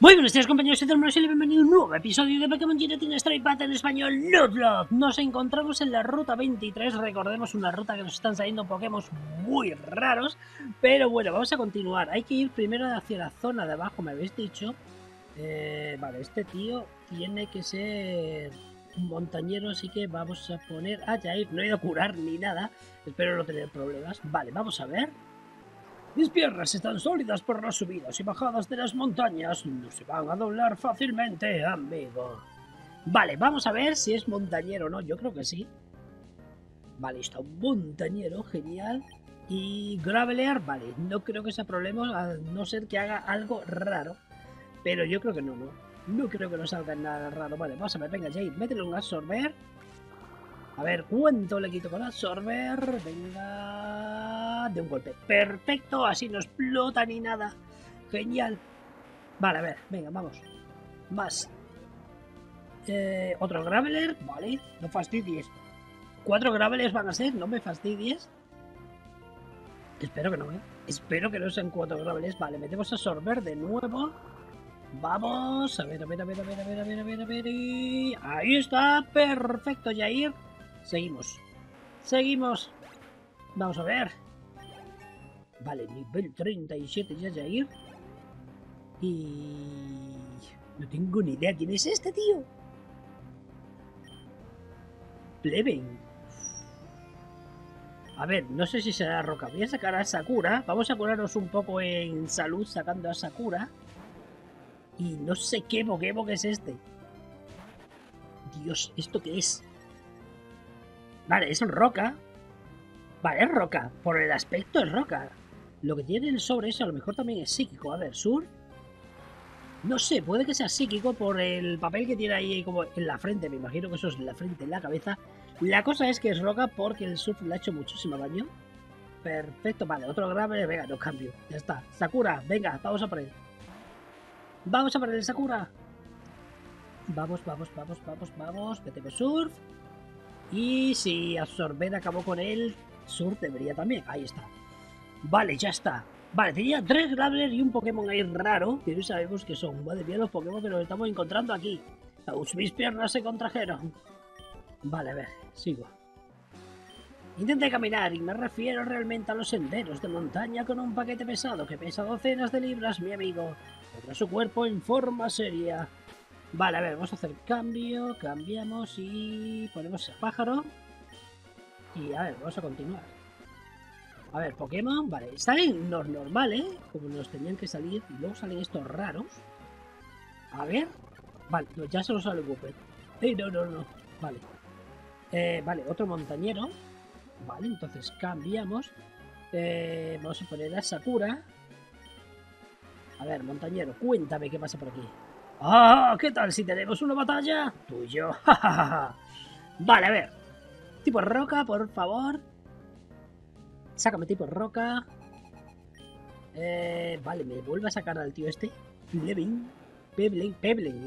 Muy buenos días, compañeros y hermanos, y bienvenido a un nuevo episodio de Pokémon Giratina Strikes Back en español Nuzlocke. Nos encontramos en la Ruta 23, recordemos una ruta que nos están saliendo Pokémon muy raros. Pero bueno, vamos a continuar, hay que ir primero hacia la zona de abajo, me habéis dicho. Vale, este tío tiene que ser un montañero, así que vamos a poner... Ah, ya, no he ido a curar ni nada, espero no tener problemas. Vale, vamos a ver. Mis piernas están sólidas por las subidas y bajadas de las montañas. No se van a doblar fácilmente, amigo. Vale, vamos a ver si es montañero o no. Yo creo que sí. Vale, está un montañero, genial. Y Gravelear, vale. No creo que sea problema, a no ser que haga algo raro. Pero yo creo que no, ¿no? No creo que no salga nada raro. Vale, vamos a ver. Venga, Jade, métele un absorber. A ver, ¿cuánto le quito con absorber? Venga... De un golpe. Perfecto, así no explota ni nada. Genial. Vale, a ver, venga, vamos. Más. Otro Graveler. Vale, no fastidies. 4 Gravelers van a ser, no me fastidies. Espero que no, ¿eh? Espero que no sean 4 Gravelers. Vale, metemos absorber de nuevo. Vamos. A ver. Y... Ahí está. Perfecto, Jair. Seguimos. Vamos a ver. Vale, nivel 37 ya, Jair. Y... No tengo ni idea quién es este tío. Pleven. A ver, no sé si será Roca. Voy a sacar a Sakura. Vamos a curarnos un poco en salud sacando a Sakura. Y no sé qué Pokémon que es este. Dios, ¿esto qué es? Vale, es un roca. Vale, es roca. Por el aspecto es roca. Lo que tiene el sobre eso a lo mejor también es psíquico. A ver, Sur. No sé, puede que sea psíquico por el papel que tiene ahí como en la frente. Me imagino que eso es la frente, en la cabeza. La cosa es que es roca porque el Surf le ha hecho muchísimo daño. Perfecto, vale. Otro grave, venga, no cambio. Ya está. Sakura, venga, vamos a por él. Vamos a por el Sakura. Vamos. Metemos Surf. Y si absorber acabó con él, Surf debería también. Ahí está. Vale, ya está. Vale, tenía 3 Graveler y un Pokémon ahí raro, que no sabemos qué son. Madre mía, los Pokémon que nos estamos encontrando aquí. Mis piernas se contrajeron. Vale, a ver, sigo. Intenté caminar y me refiero realmente a los senderos de montaña con un paquete pesado que pesa docenas de libras, mi amigo. Tendrá su cuerpo en forma seria. Vale, a ver, vamos a hacer cambio, cambiamos y ponemos a pájaro. Y a ver, vamos a continuar. A ver, Pokémon, vale, salen los normales, como nos tenían que salir, y luego salen estos raros. A ver, vale, no, ya se los sale Google. No, vale. Vale, otro montañero. Vale, entonces cambiamos. Vamos a poner a Sakura. A ver, montañero, cuéntame qué pasa por aquí. ¡Ah! ¿Qué tal si tenemos una batalla? Tú y yo. Vale, a ver. Tipo roca, por favor. Sácame tipo roca. Vale, me vuelve a sacar al tío este. Peblen.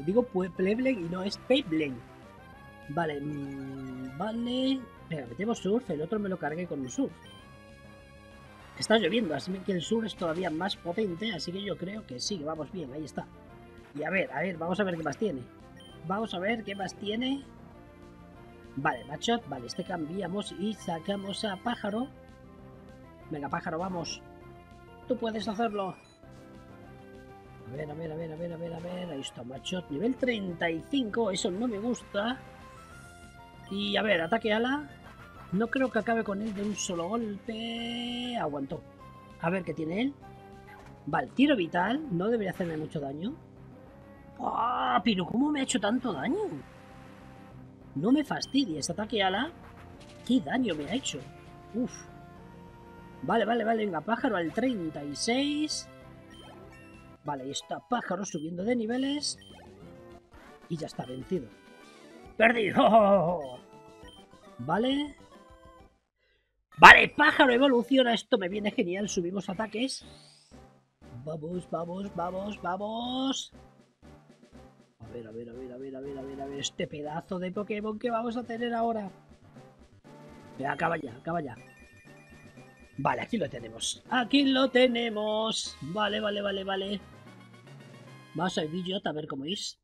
Digo Peblen y no es Peblen. Vale. Vale. Venga, metemos Surf. El otro me lo cargué con un Surf. Está lloviendo, así que el Surf es todavía más potente. Así que yo creo que sí, vamos bien. Ahí está. Y a ver, vamos a ver qué más tiene. Vale, Machot, vale, este cambiamos y sacamos a Pájaro. Venga, Pájaro, vamos. Tú puedes hacerlo. A ver, ahí está Machot, nivel 35, eso no me gusta. Y a ver, ataque ala. No creo que acabe con él de un solo golpe. Aguantó. A ver qué tiene él. Vale, tiro vital, no debería hacerme mucho daño. ¡Ah! ¡Oh, pero cómo me ha hecho tanto daño! No me fastidies, ataque ala. ¡Qué daño me ha hecho! ¡Uf! Vale, venga, Pájaro al 36. Vale, está Pájaro subiendo de niveles. Y ya está, vencido. ¡Perdido! Vale. Vale, Pájaro evoluciona, esto me viene genial, subimos ataques. Vamos. A ver, este pedazo de Pokémon que vamos a tener ahora. Acaba ya. Vale, aquí lo tenemos. Vale. Vamos al vídeo a ver cómo es.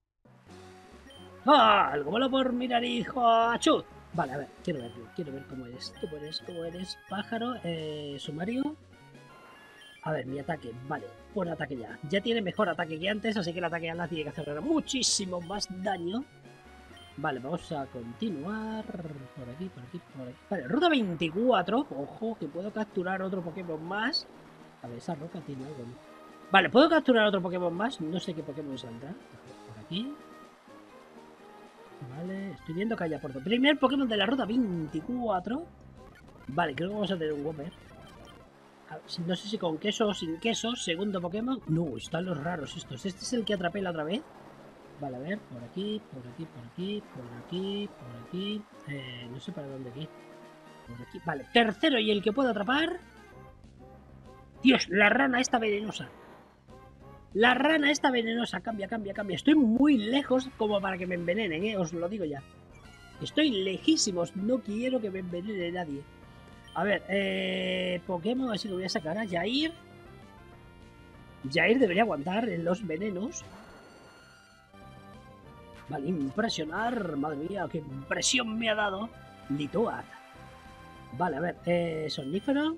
¡Ah! Algo malo por mirar, hijo. ¡Achú! Vale, a ver, quiero ver cómo eres. Tú eres pájaro, sumario. A ver, mi ataque, vale, buen ataque ya. Ya tiene mejor ataque que antes, así que el ataque a la tiene que hacer muchísimo más daño. Vale, vamos a continuar por aquí. Vale, ruta 24, ojo, que puedo capturar otro Pokémon más. A ver, esa roca tiene algo. Vale, puedo capturar otro Pokémon más, no sé qué Pokémon saldrá. Por aquí. Vale, estoy viendo que haya por todo. Primer Pokémon de la ruta 24. Vale, creo que vamos a tener un Whopper. No sé si con queso o sin queso. Segundo Pokémon. No, están los raros estos. Este es el que atrapé la otra vez. Vale, a ver, por aquí. No sé para dónde aquí. Por aquí. Vale, tercero y el que puedo atrapar. Dios, la rana esta venenosa. La rana esta venenosa. Cambia. Estoy muy lejos como para que me envenenen, os lo digo ya. Estoy lejísimos. No quiero que me envenene nadie. A ver, Pokémon, así lo voy a sacar a Jair. Jair debería aguantar en los venenos. Vale, impresionar. Madre mía, qué impresión me ha dado Lituat. Vale, a ver, somnífero.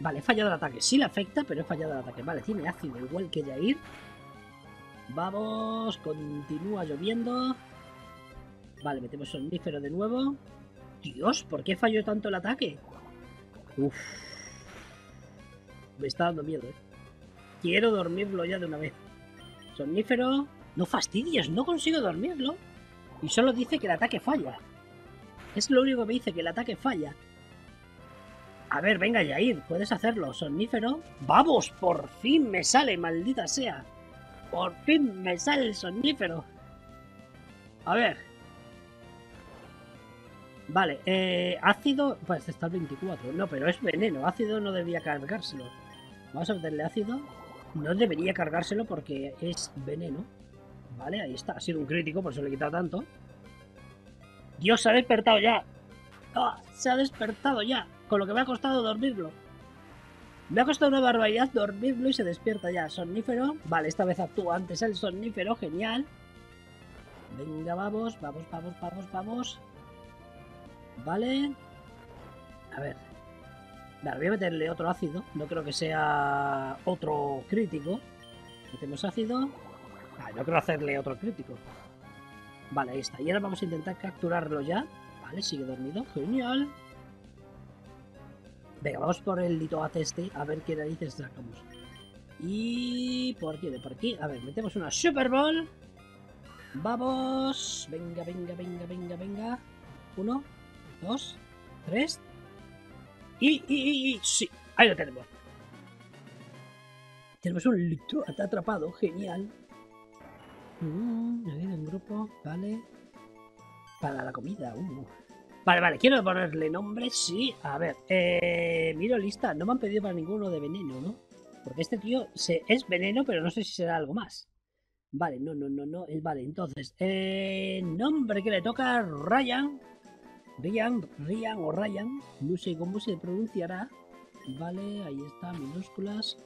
Vale, he fallado el ataque. Sí le afecta, pero he fallado el ataque. Vale, tiene ácido, igual que Jair. Vamos, continúa lloviendo. Vale, metemos somnífero de nuevo. Dios, ¿por qué falló tanto el ataque? Uf. Me está dando miedo, Quiero dormirlo ya de una vez. Somnífero. No fastidies, no consigo dormirlo. Y solo dice que el ataque falla. Es lo único que me dice, que el ataque falla. A ver, venga, Jair, puedes hacerlo. Somnífero. ¡Vamos! Por fin me sale, maldita sea. Por fin me sale el somnífero. A ver. Vale, ácido, pues está el 24, no, pero es veneno, ácido no debería cargárselo. Vamos a meterle ácido, no debería cargárselo porque es veneno. Vale, ahí está, ha sido un crítico, por eso le he quitado tanto. Dios, se ha despertado ya. ¡Ah! Se ha despertado ya, con lo que me ha costado dormirlo. Me ha costado una barbaridad dormirlo y se despierta ya. Somnífero, vale, esta vez actúa antes el somnífero, genial. Venga, vamos. Vale. A ver. Vale, voy a meterle otro ácido. No creo que sea otro crítico. Metemos ácido. Ah, no creo hacerle otro crítico. Vale, ahí está. Y ahora vamos a intentar capturarlo ya. Vale, sigue dormido. Genial. Venga, vamos por el Litoat este. A ver qué narices sacamos. Y... por aquí. A ver, metemos una Super Ball. Vamos. Venga. 1, 2, 3. Y sí, ahí lo tenemos. Tenemos un Lituat atrapado, genial. A ver, un grupo, vale. Para la comida, Vale, quiero ponerle nombre, sí. A ver, miro lista. No me han pedido para ninguno de veneno, ¿no? Porque este tío es veneno, pero no sé si será algo más. Vale, no. Vale, entonces, nombre que le toca Ryan. Ryan, no sé cómo se pronunciará. Vale, ahí está, minúsculas.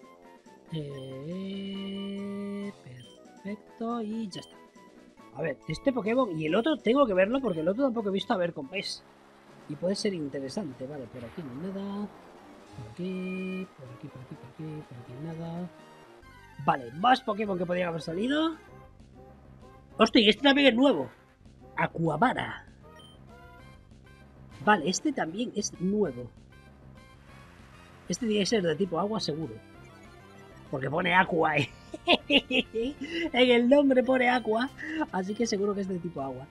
Perfecto, y ya está. A ver, este Pokémon y el otro tengo que verlo porque el otro tampoco he visto a ver cómo es. Y puede ser interesante, vale, por aquí no hay nada. Por aquí nada. Vale, más Pokémon que podrían haber salido. Hostia, este también es nuevo. Aquavara. Vale, este también es nuevo. Este tiene que ser de tipo agua seguro. Porque pone agua, en el nombre pone agua. Así que seguro que es de tipo agua.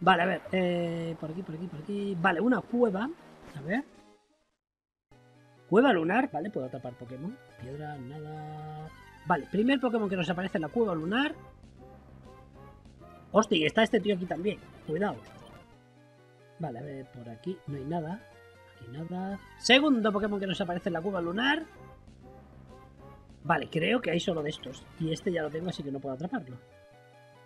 Vale, a ver. Por aquí. Vale, una cueva. A ver. Cueva lunar. Vale, puedo atrapar Pokémon. Piedra, nada. Vale, primer Pokémon que nos aparece en la cueva lunar. Hostia, y está este tío aquí también. Cuidado. Vale, a ver, por aquí no hay nada. Aquí nada. Segundo Pokémon que nos aparece en la cueva lunar. Vale, creo que hay solo de estos. Y este ya lo tengo, así que no puedo atraparlo.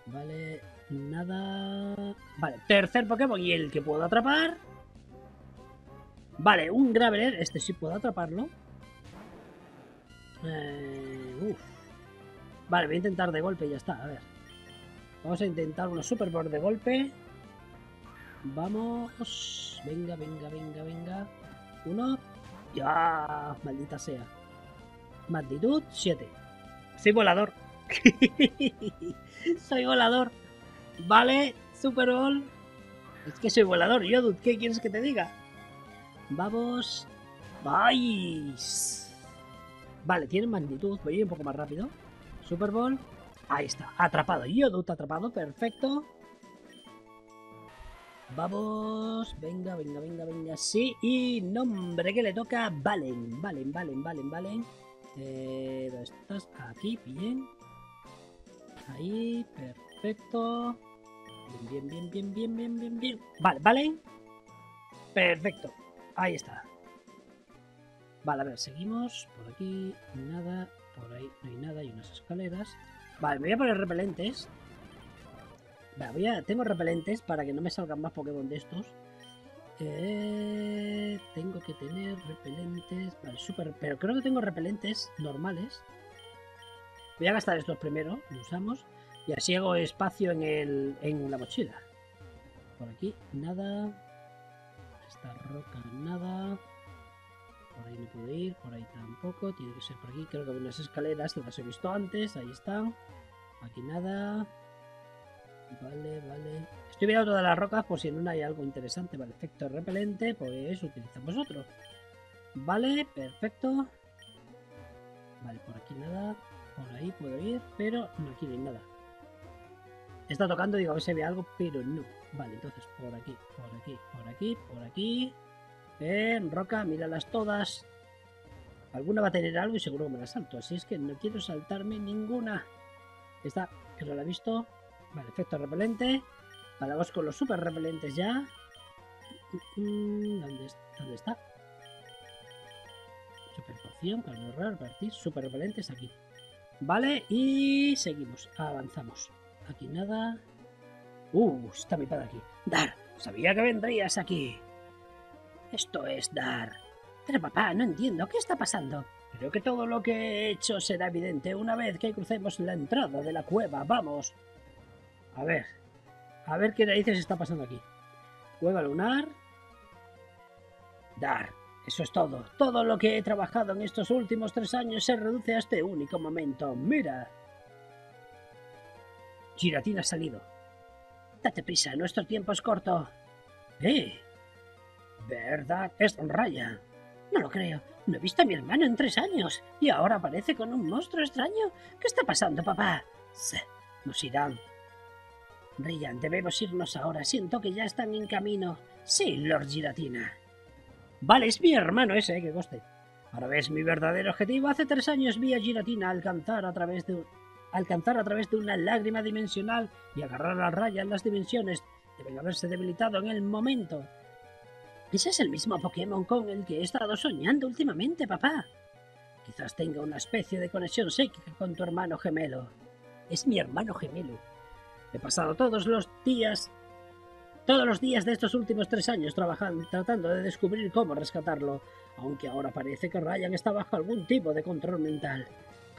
Vale, nada. Vale, tercer Pokémon y el que puedo atrapar. Vale, un Graveler. Este sí puedo atraparlo. Vale, voy a intentar de golpe y ya está, a ver. Vamos a intentar una super board de golpe. Vamos. Venga, venga, venga, venga. Uno. Ya, maldita sea. Magnitud 7. Soy volador. Soy volador. Vale, super ball. Es que soy volador, Yodut, ¿qué quieres que te diga? Vamos. ¡Vais! Vale, tiene magnitud. Voy a ir un poco más rápido. Super Bowl. Ahí está. Atrapado. Yodut atrapado. Perfecto. Vamos. Venga, venga, venga, venga. Sí. Y nombre que le toca. Valen. Valen, valen, valen, valen. ¿Dónde estás? Aquí. Bien. Ahí. Perfecto. Bien, bien, bien, bien, bien, bien, bien. Vale, valen. Perfecto. Ahí está. Vale, a ver, seguimos. Por aquí, nada. Por ahí no hay nada, hay unas escaleras. Vale, me voy a poner repelentes. Vale, tengo repelentes para que no me salgan más Pokémon de estos. Tengo que tener repelentes. Vale, super. Pero creo que tengo repelentes normales. Voy a gastar estos primero, los usamos. Y así hago espacio en la mochila. Por aquí, nada. Esta roca, nada. Por ahí no puedo ir, por ahí tampoco. Tiene que ser por aquí, creo que hay unas escaleras. Las he visto antes, ahí están. Aquí nada. Vale, vale. Estoy mirando todas las rocas por si en una hay algo interesante. Vale, efecto repelente, pues utilizamos otro. Vale, perfecto. Vale, por aquí nada. Por ahí puedo ir, pero no, aquí no hay nada. Está tocando, digo, a ver si ve algo, pero no. Vale, entonces por aquí, por aquí, por aquí, por aquí. Roca, míralas todas. Alguna va a tener algo y seguro que me la salto. Así es que no quiero saltarme ninguna. Esta, que no la he visto. Vale, efecto repelente. Vale, vamos con los super repelentes ya. ¿Dónde está? Super poción, calma raro, partir. Super repelentes aquí. Vale, y seguimos. Avanzamos. Aquí nada. Está mi padre aquí. Dar, sabía que vendrías aquí. Esto es Dar. Pero papá, no entiendo. ¿Qué está pasando? Creo que todo lo que he hecho será evidente una vez que crucemos la entrada de la cueva. ¡Vamos! A ver qué narices está pasando aquí. Cueva lunar. Dar. Eso es todo. Todo lo que he trabajado en estos últimos 3 años se reduce a este único momento. ¡Mira! Giratina ha salido. Date prisa, nuestro tiempo es corto. ¡Eh! ¿Verdad? Es Raya. No lo creo. No he visto a mi hermano en 3 años. Y ahora aparece con un monstruo extraño. ¿Qué está pasando, papá? Nos irán. Ryan, debemos irnos ahora. Siento que ya están en camino. Sí, Lord Giratina. Vale, es mi hermano ese, que coste. Ahora ves mi verdadero objetivo. Hace 3 años vi a Giratina alcanzar a través de una lágrima dimensional y agarrar a Raya en las dimensiones. Deben haberse debilitado en el momento. Ese es el mismo Pokémon con el que he estado soñando últimamente, papá. Quizás tenga una especie de conexión psíquica con tu hermano gemelo. Es mi hermano gemelo. He pasado todos los días de estos últimos 3 años trabajando, tratando de descubrir cómo rescatarlo. Aunque ahora parece que Ryan está bajo algún tipo de control mental.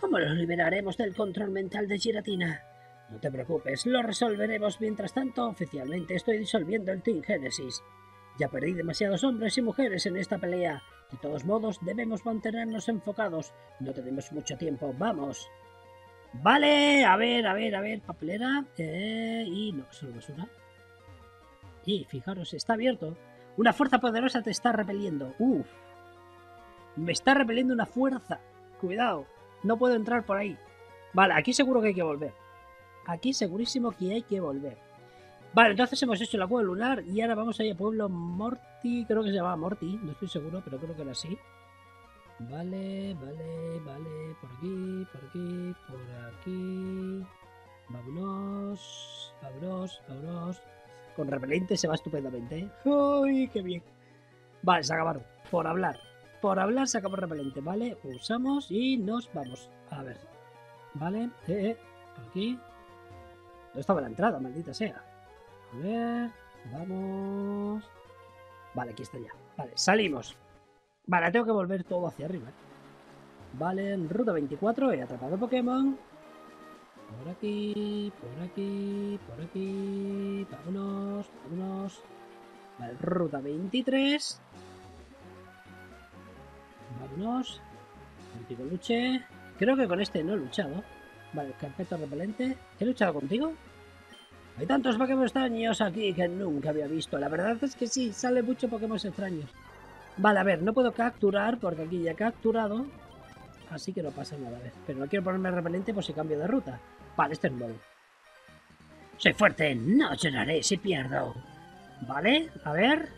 ¿Cómo lo liberaremos del control mental de Giratina? No te preocupes, lo resolveremos. Mientras tanto, oficialmente estoy disolviendo el Team Genesis. Ya perdí demasiados hombres y mujeres en esta pelea. De todos modos, debemos mantenernos enfocados. No tenemos mucho tiempo. ¡Vamos! Vale, a ver, papelera. Y no, solo basura. Y fijaros, está abierto. Una fuerza poderosa te está repeliendo. ¡Uf! Me está repeliendo una fuerza. Cuidado, no puedo entrar por ahí. Vale, aquí seguro que hay que volver. Aquí segurísimo que hay que volver. Vale, entonces hemos hecho la cueva lunar y ahora vamos a ir a pueblo Morty, creo que se llamaba Morty, no estoy seguro, pero creo que era así. Vale, vale, vale, por aquí, por aquí, por aquí. Vámonos, vámonos, vámonos. Con repelente se va estupendamente, ¿eh? ¡Uy, qué bien! Vale, se acabaron, por hablar se acabó repelente, ¿vale? Usamos y nos vamos, a ver. Vale, por aquí. No estaba la entrada, maldita sea. A ver, vamos. Vale, aquí está ya. Vale, salimos. Vale, tengo que volver todo hacia arriba. Vale, en ruta 24 he atrapado Pokémon. Por aquí, por aquí, por aquí. Vámonos, vámonos. Vale, ruta 23. Vámonos. Contigo luché. Creo que con este no he luchado. Vale, carpeta repelente. ¿He luchado contigo? Hay tantos Pokémon extraños aquí que nunca había visto. La verdad es que sí, sale mucho Pokémon extraños. Vale, a ver, no puedo capturar porque aquí ya he capturado. Así que no pasa nada, ¿ves? Pero no quiero ponerme repelente por si cambio de ruta. Vale, este es nuevo. Soy fuerte, no lloraré si pierdo. Vale, a ver.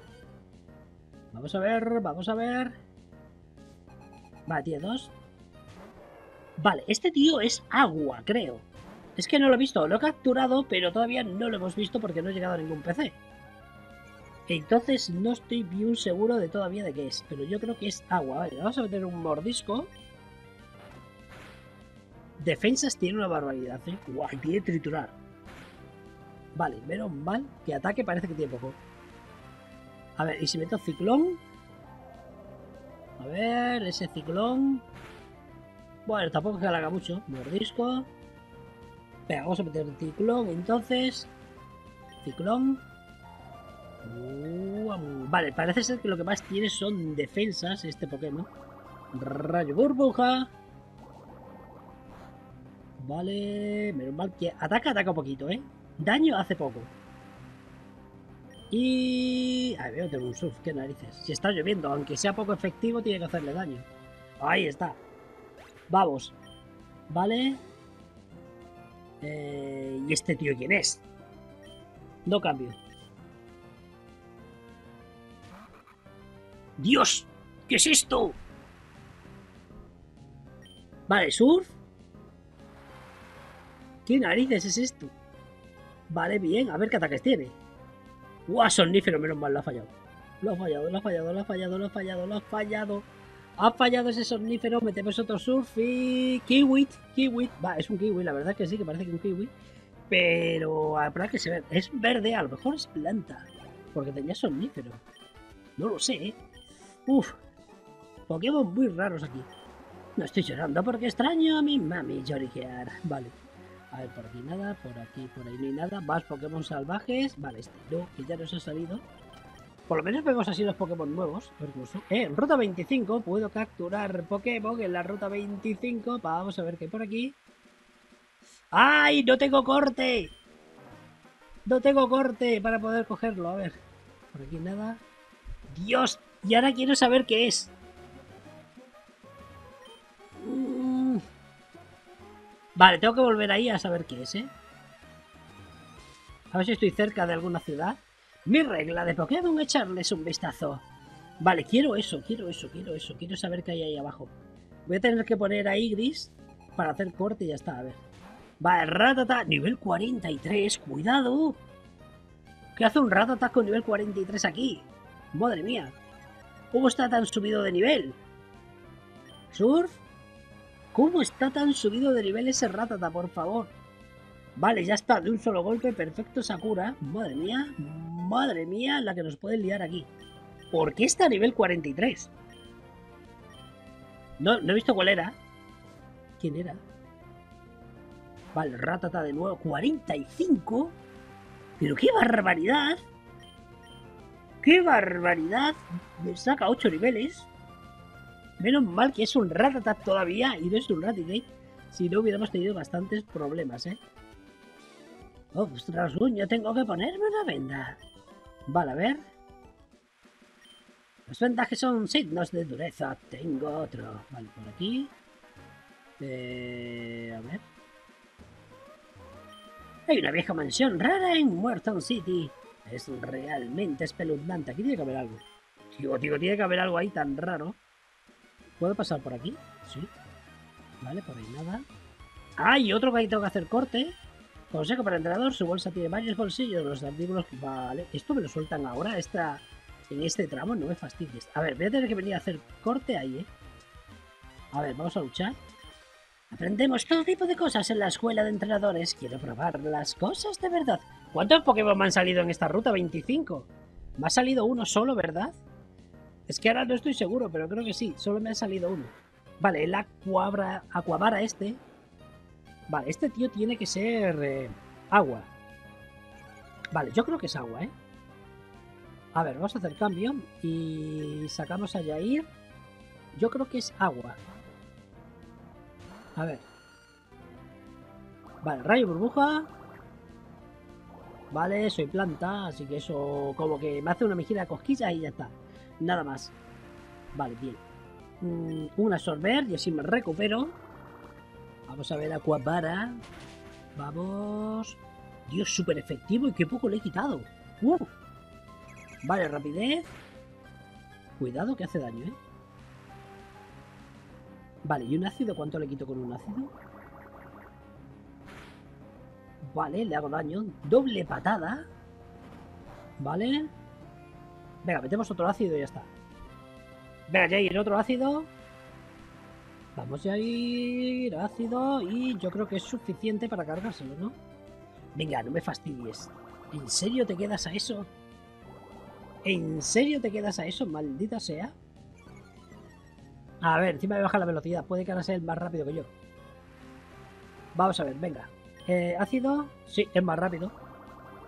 Vamos a ver, vamos a ver. Vale, tiene dos. Vale, este tío es agua, creo. Es que no lo he visto, lo he capturado, pero todavía no lo hemos visto porque no he llegado a ningún PC. Entonces no estoy bien seguro de todavía de qué es, pero yo creo que es agua. Vale, vamos a meter un mordisco. Defensas tiene una barbaridad, ¿eh? Guay, tiene triturar. Vale, menos mal que ataque parece que tiene poco. A ver, ¿y si meto ciclón? A ver, ese ciclón... Bueno, tampoco es que le haga mucho. Mordisco. Venga, vamos a meter el ciclón, entonces. Ciclón. Vale, parece ser que lo que más tiene son defensas este Pokémon. Rayo burbuja. Vale, menos mal que ataca, ataca un poquito, ¿eh? Daño hace poco. Y... Ahí veo, tengo un surf, qué narices. Si está lloviendo, aunque sea poco efectivo, tiene que hacerle daño. Ahí está. Vamos. Vale. ¿Y este tío quién es? No cambio. ¡Dios! ¿Qué es esto? Vale, surf. ¿Qué narices es esto? Vale, bien, a ver qué ataques tiene. ¡Guau, sonífero! Menos mal, lo ha fallado. Lo ha fallado, lo ha fallado, lo ha fallado, lo ha fallado, lo ha fallado. Ha fallado ese sonífero, metemos otro surf y... Kiwi, kiwi. Va, es un kiwi, la verdad que sí, que parece que es un kiwi. Pero, para que se ve, es verde, a lo mejor es planta. Porque tenía sonífero. No lo sé, ¿eh? Uf, Pokémon muy raros aquí. No estoy llorando porque extraño a mi mami lloriquear. Vale. A ver, por aquí nada, por aquí, por ahí no hay nada. Más Pokémon salvajes. Vale, este no, que ya nos ha salido. Por lo menos vemos así los Pokémon nuevos. Incluso. En ruta 25 puedo capturar Pokémon en la ruta 25. Vamos a ver qué hay por aquí. ¡Ay! ¡No tengo corte! No tengo corte para poder cogerlo. A ver, por aquí nada. ¡Dios! Y ahora quiero saber qué es. Vale, tengo que volver ahí a saber qué es, ¿eh? A ver si estoy cerca de alguna ciudad. Mi regla de Pokémon, echarles un vistazo. Vale, quiero eso, quiero eso, quiero eso. Quiero saber qué hay ahí abajo. Voy a tener que poner ahí gris para hacer corte y ya está, a ver. Vale, ratata, nivel 43, cuidado. ¿Qué hace un ratata con nivel 43 aquí? Madre mía. ¿Cómo está tan subido de nivel? Surf. ¿Cómo está tan subido de nivel ese Rattata, por favor? Vale, ya está, de un solo golpe, perfecto Sakura. Madre mía, la que nos pueden liar aquí. ¿Por qué está a nivel 43? No he visto cuál era. ¿Quién era? Vale, Rattata de nuevo, 45. Pero qué barbaridad. ¡Qué barbaridad! Me saca 8 niveles. Menos mal que es un Rattata todavía y no es un Raticate. Si no hubiéramos tenido bastantes problemas, ¿eh? ¡Ostras, yo tengo que ponerme una venda! Vale, a ver. Las vendas que son signos de dureza. Tengo otro. Vale, por aquí. A ver. Hay una vieja mansión rara en Morton City. Es realmente espeluznante. Aquí tiene que haber algo. Tío, tiene que haber algo ahí tan raro. ¿Puedo pasar por aquí? Sí. Vale, por ahí nada. ¡Ay! Otro que ahí tengo que hacer corte. Consejo para el entrenador. Su bolsa tiene varios bolsillos. Los artículos... Vale. Esto me lo sueltan ahora. En este tramo no me fastidies. A ver, voy a tener que venir a hacer corte ahí, ¿eh? A ver, vamos a luchar. Aprendemos todo tipo de cosas en la escuela de entrenadores. Quiero probar las cosas de verdad. ¿Cuántos Pokémon me han salido en esta ruta 25? Me ha salido uno solo, ¿verdad? Es que ahora no estoy seguro, pero creo que sí. Solo me ha salido uno. Vale, el Aquabara este. Vale, este tío tiene que ser agua. Vale, yo creo que es agua, ¿eh? A ver, vamos a hacer cambio y sacamos a Yair. Yo creo que es agua. A ver. Vale, rayo burbuja. Vale, soy planta, así que eso como que me hace una mejilla de cosquillas y ya está. Nada más. Vale, bien. Un absorber y así me recupero. Vamos a ver Aquapara. Vamos. Dios, súper efectivo y qué poco le he quitado. ¡Uf! Vale, rapidez. Cuidado que hace daño, ¿eh? Vale, ¿y un ácido? ¿Cuánto le quito con un ácido? Vale, le hago daño. Doble patada. Vale. Venga, metemos otro ácido y ya está. Venga, ya ir otro ácido. Vamos a ir ácido y yo creo que es suficiente para cargárselo, ¿no? Venga, no me fastidies. ¿En serio te quedas a eso? ¿En serio te quedas a eso? Maldita sea. A ver, encima me baja la velocidad. Puede que ahora sea el más rápido que yo. Vamos a ver, venga. Ácido. Sí, es más rápido.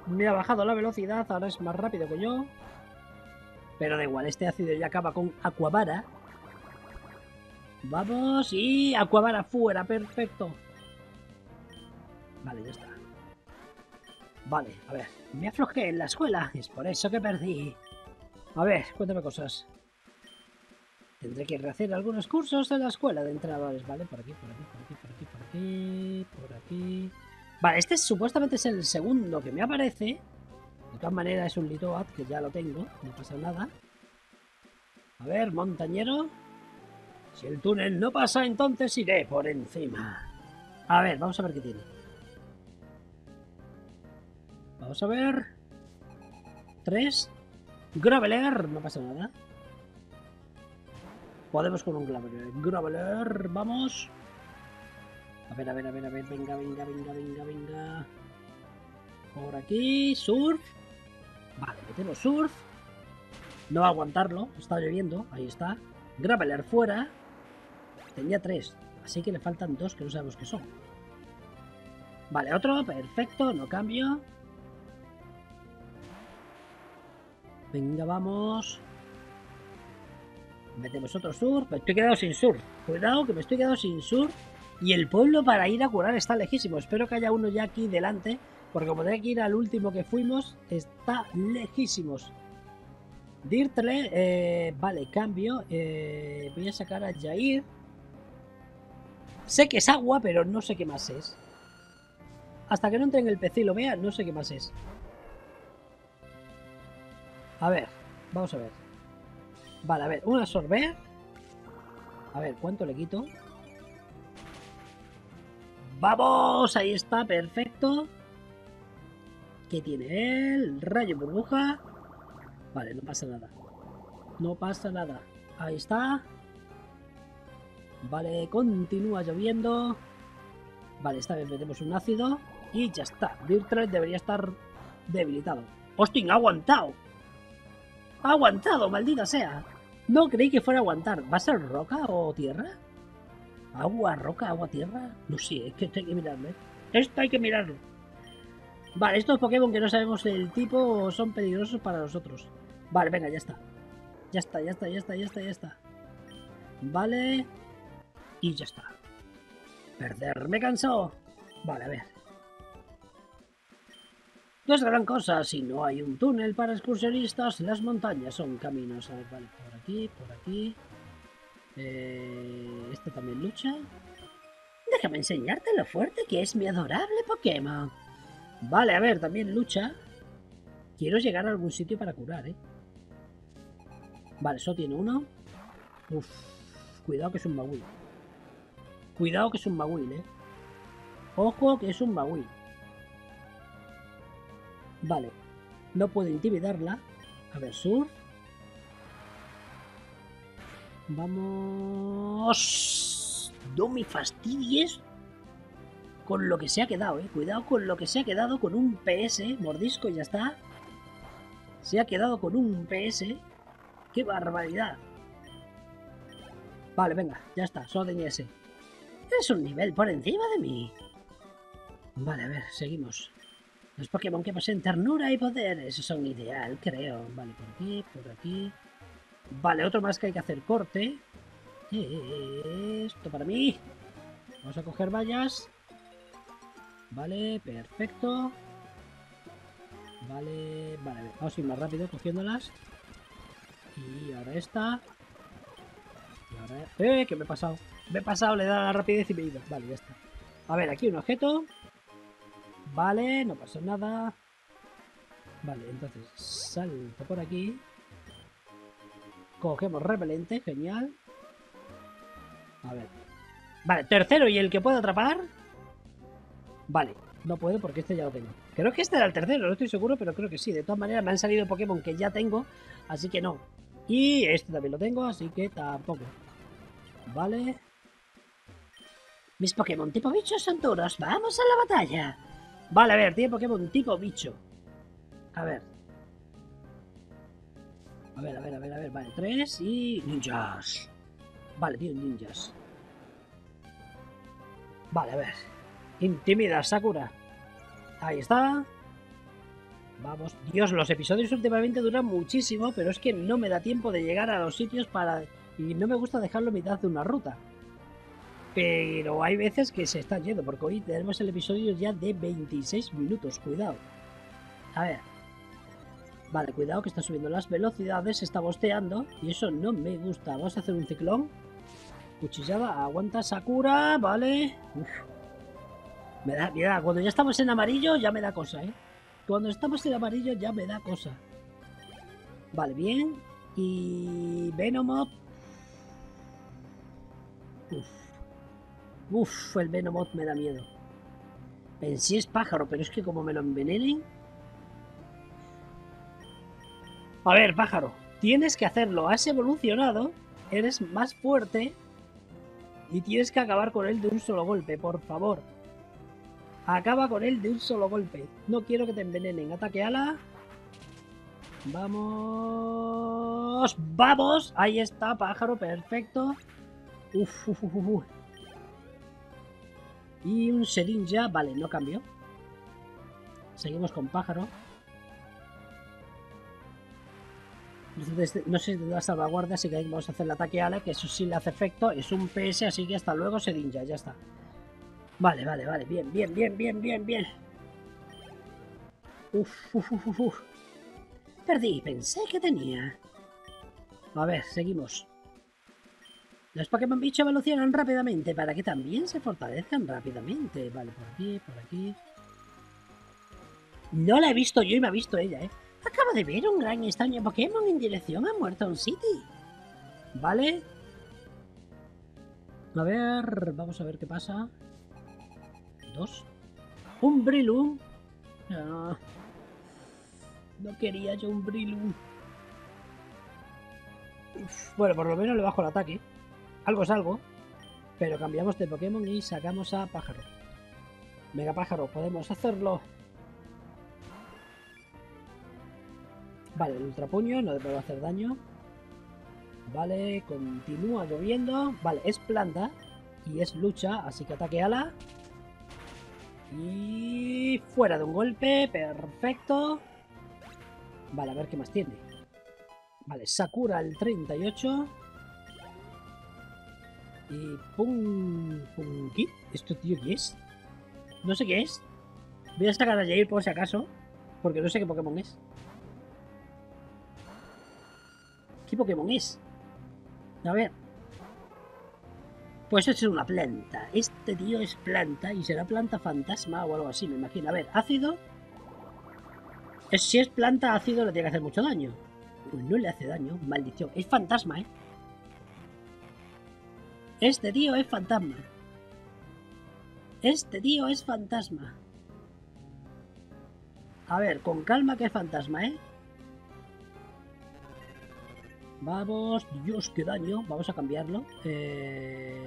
Me ha bajado la velocidad. Ahora es más rápido que yo. Pero da igual, este ácido ya acaba con Aquavara. Vamos y Aquavara fuera. Perfecto. Vale, ya está. Vale, a ver. Me aflojé en la escuela. Es por eso que perdí. A ver, cuéntame cosas. Tendré que rehacer algunos cursos en la escuela de entrenadores. Vale, por aquí, por aquí, por aquí, por aquí, por aquí, por aquí. Vale, este supuestamente es el segundo que me aparece. De todas maneras es un Litoad que ya lo tengo. No pasa nada. A ver, montañero. Si el túnel no pasa, entonces iré por encima. A ver, vamos a ver qué tiene. Vamos a ver. 3. Graveler. No pasa nada. Podemos con un Graveler, vamos. A ver, a ver, a ver, a ver. Venga, venga, venga, venga, venga. Por aquí, surf. Vale, metemos surf. No va a aguantarlo, está lloviendo. Ahí está, Graveler fuera. Tenía 3, así que le faltan 2 que no sabemos qué son. Vale, otro, perfecto, no cambio. Venga, vamos. Metemos otro surf. Me estoy quedado sin surf. Cuidado que me estoy quedado sin surf. Y el pueblo para ir a curar está lejísimo. Espero que haya uno ya aquí delante. Porque como tengo que ir al último que fuimos, está lejísimos. Dirtle. Vale, cambio. Voy a sacar a Jair. Sé que es agua, pero no sé qué más es. Hasta que no entre en el PC y lo vea, no sé qué más es. A ver, vamos a ver. Vale, a ver, un absorber. A ver, ¿cuánto le quito? ¡Vamos! Ahí está, perfecto. ¿Qué tiene él? Rayo burbuja. Vale, no pasa nada. No pasa nada. Ahí está. Vale, continúa lloviendo. Vale, esta vez metemos un ácido. Y ya está. Dirtle debería estar debilitado. ¡Hostia, ha aguantado! ¡Ha aguantado, maldita sea! No creí que fuera a aguantar. ¿Va a ser roca o tierra? ¿Agua, roca, agua, tierra? No sé, es que esto hay que mirarlo, ¿eh? Esto hay que mirarlo. Vale, estos Pokémon que no sabemos el tipo son peligrosos para nosotros. Vale, venga, ya está. Ya está, ya está, ya está, ya está, ya está. Vale. Y ya está. Perder, me cansó. Vale, a ver. No es gran cosa, si no hay un túnel para excursionistas, las montañas son caminos. A ver, vale, por aquí, por aquí. Este también lucha. Déjame enseñarte lo fuerte que es mi adorable Pokémon. Vale, a ver, también lucha. Quiero llegar a algún sitio para curar, ¿eh? Vale, eso tiene uno. Uf, cuidado que es un Magui. Cuidado que es un Magui, ¿eh? Ojo que es un Magui. Vale, no puedo intimidarla. A ver, surf. Vamos. No me fastidies con lo que se ha quedado, eh. Cuidado con lo que se ha quedado con un PS. Mordisco y ya está. Se ha quedado con un PS. ¡Qué barbaridad! Vale, venga, ya está. Solo tenía ese. Es un nivel por encima de mí. Vale, a ver, seguimos. Los Pokémon que poseen ternura y poder, esos son ideal, creo. Vale, por aquí, por aquí. Vale, otro más que hay que hacer corte. Esto para mí. Vamos a coger vallas. Vale, perfecto. Vale, vale, vamos a ir más rápido cogiéndolas. Y ahora esta. Y ahora... ¡Eh! Que me he pasado. Me he pasado, le he dado la rapidez y me he ido. Vale, ya está. A ver, aquí un objeto. Vale, no pasó nada. Vale, entonces salto por aquí. Cogemos repelente, genial. A ver. Vale, tercero y el que pueda atrapar. Vale, no puedo porque este ya lo tengo. Creo que este era el tercero, no estoy seguro, pero creo que sí. De todas maneras me han salido Pokémon que ya tengo, así que no. Y este también lo tengo, así que tampoco. Vale. Mis Pokémon tipo bicho son duros. ¡Vamos a la batalla! Vale, a ver, tiene Pokémon tipo bicho. A ver. A ver, a ver, a ver, a ver. Vale, tres y... ¡Ninjas! Vale, tío, ninjas. Vale, a ver. Intimida, Sakura. Ahí está. Vamos. Dios, los episodios últimamente duran muchísimo, pero es que no me da tiempo de llegar a los sitios para... Y no me gusta dejarlo a mitad de una ruta. Pero hay veces que se están yendo, porque hoy tenemos el episodio ya de 26 minutos. Cuidado. A ver. Vale, cuidado que está subiendo las velocidades, se está bosteando. Y eso no me gusta. Vamos a hacer un ciclón. Cuchillada. Aguanta Sakura. Vale. Uf. Me da, mira, cuando ya estamos en amarillo ya me da cosa, ¿eh? Cuando estamos en amarillo ya me da cosa. Vale, bien. Y... Venomoth. Uf. Uff, el Venomoth me da miedo. En sí es pájaro, pero es que como me lo envenenen... A ver, pájaro, tienes que hacerlo. Has evolucionado, eres más fuerte y tienes que acabar con él de un solo golpe, por favor. Acaba con él de un solo golpe. No quiero que te envenenen. Ataque ala. Vamos. ¡Vamos! Ahí está, pájaro, perfecto. Uff, uff, uff, uff. Y un Serinja, vale, no cambió. Seguimos con pájaro. No sé si tendrá salvaguarda, así que ahí vamos a hacer el ataque ala, que eso sí le hace efecto. Es un PS, así que hasta luego, Serinja, ya está. Vale, vale, vale, bien, bien, bien, bien, bien, bien. Uf, uf, uf, uf, uf. Perdí, pensé que tenía. A ver, seguimos. Los Pokémon bicho evolucionan rápidamente para que también se fortalezcan rápidamente. Vale, por aquí, por aquí. No la he visto yo y me ha visto ella, ¿eh? Acabo de ver un gran extraño Pokémon en dirección a Morton City. Vale. A ver, vamos a ver qué pasa. Dos. Un Breloom. No, no quería yo un Breloom. Bueno, por lo menos le bajo el ataque. Algo es algo, pero cambiamos de Pokémon y sacamos a pájaro. Venga, pájaro, podemos hacerlo. Vale, el ultrapuño no le puedo hacer daño. Vale, continúa lloviendo. Vale, es planta y es lucha, así que ataque ala. Y fuera de un golpe, perfecto. Vale, a ver qué más tiene. Vale, Sakura el 38. Y pum, pum, ¿qué? ¿Esto, tío, qué es? No sé qué es. Voy a sacar a Jair por si acaso, porque no sé qué Pokémon es. ¿Qué Pokémon es? A ver. Pues es una planta. Este tío es planta y será planta fantasma o algo así, me imagino. A ver, ácido. Si es planta ácido le tiene que hacer mucho daño. Pues no le hace daño, maldición. Es fantasma, ¿eh? Este tío es fantasma. Este tío es fantasma. A ver, con calma que es fantasma, ¿eh? Vamos, Dios, qué daño. Vamos a cambiarlo. Voy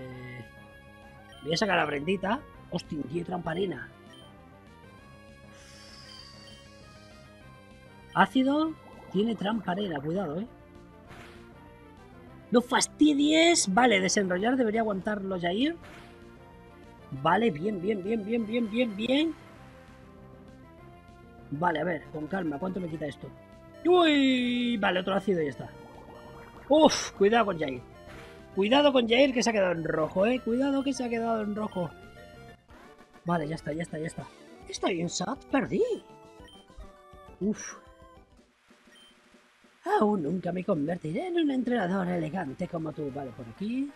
a sacar a Brendita. Hostia, tío, tramparina. Ácido tiene tramparina, cuidado, ¿eh? ¡No fastidies! Vale, desenrollar debería aguantarlo Jair. Vale, bien, bien, bien, bien, bien, bien, bien. Vale, a ver, con calma, ¿cuánto me quita esto? ¡Uy! Vale, otro ácido y ya está. ¡Uf! Cuidado con Jair. Cuidado con Jair, que se ha quedado en rojo, ¿eh? Cuidado que se ha quedado en rojo. Vale, ya está, ya está, ya está. Estoy en SAT, perdí. Uf. Aún nunca me convertiré en un entrenador elegante como tú. Vale, por aquí.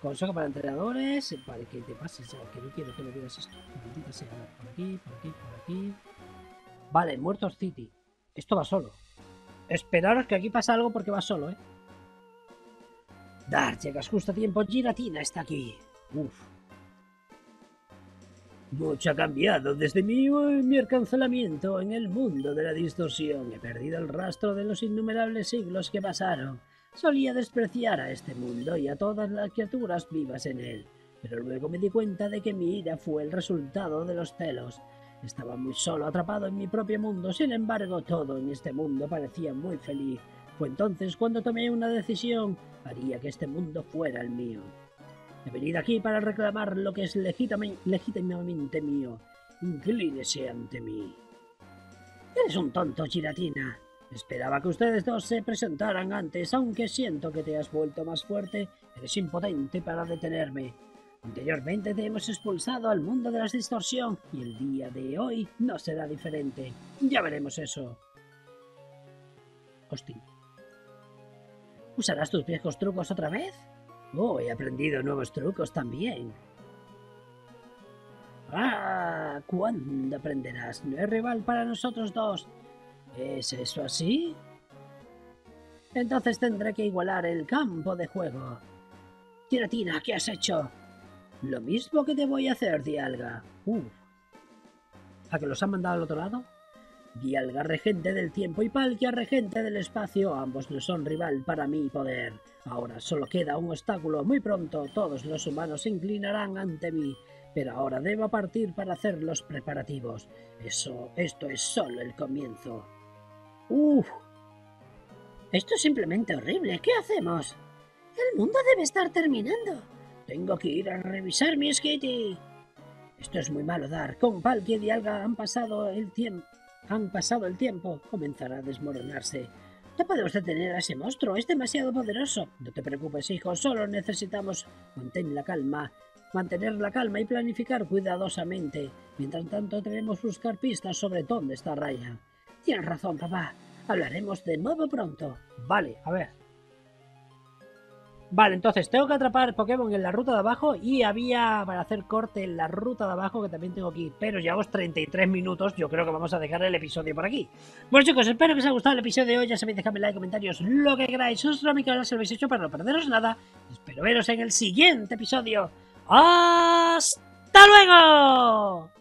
Consejo para entrenadores. Vale, que te pases, que no quiero que me digas esto. Por aquí, por aquí, por aquí. Vale, Morton City. Esto va solo. Esperaros que aquí pasa algo porque va solo, ¿eh? Dar, llegas justo a tiempo. Giratina está aquí. Uf. Mucho ha cambiado desde mi alcanzamiento en el mundo de la distorsión. He perdido el rastro de los innumerables siglos que pasaron. Solía despreciar a este mundo y a todas las criaturas vivas en él, pero luego me di cuenta de que mi ira fue el resultado de los celos. Estaba muy solo, atrapado en mi propio mundo. Sin embargo, todo en este mundo parecía muy feliz. Fue entonces cuando tomé una decisión. Haría que este mundo fuera el mío. He venido aquí para reclamar lo que es legítimamente mío. Inclínese ante mí. Eres un tonto, Giratina. Esperaba que ustedes dos se presentaran antes, aunque siento que te has vuelto más fuerte. Eres impotente para detenerme. Anteriormente te hemos expulsado al mundo de la distorsión, y el día de hoy no será diferente. Ya veremos eso. Hostia. ¿Usarás tus viejos trucos otra vez? Oh, he aprendido nuevos trucos también. ¡Ah! ¿Cuándo aprenderás? No hay rival para nosotros dos. ¿Es eso así? Entonces tendré que igualar el campo de juego. Giratina, ¿qué has hecho? Lo mismo que te voy a hacer, Dialga. ¿A que los han mandado al otro lado? Dialga, regente del tiempo, y Palkia, regente del espacio. Ambos no son rival para mi poder. Ahora solo queda un obstáculo. Muy pronto todos los humanos se inclinarán ante mí. Pero ahora debo partir para hacer los preparativos. Esto es solo el comienzo. ¡Uf! Esto es simplemente horrible. ¿Qué hacemos? El mundo debe estar terminando. Tengo que ir a revisar mi Skitty. Esto es muy malo, Dar. Con Palkia y Dialga han pasado el tiempo. Comenzará a desmoronarse. No podemos detener a ese monstruo. Es demasiado poderoso. No te preocupes, hijo. Solo necesitamos mantener la calma y planificar cuidadosamente. Mientras tanto, debemos buscar pistas sobre dónde está Raya. Tienes razón, papá. Hablaremos de nuevo pronto. Vale, a ver. Vale, entonces tengo que atrapar Pokémon en la ruta de abajo y había para hacer corte en la ruta de abajo que también tengo que ir. Pero llevamos 33 minutos, yo creo que vamos a dejar el episodio por aquí. Bueno chicos, espero que os haya gustado el episodio de hoy. Ya sabéis, dejadme like, comentarios, lo que queráis. Suscribiros a mi canal si lo habéis hecho para no perderos nada. Espero veros en el siguiente episodio. ¡Hasta luego!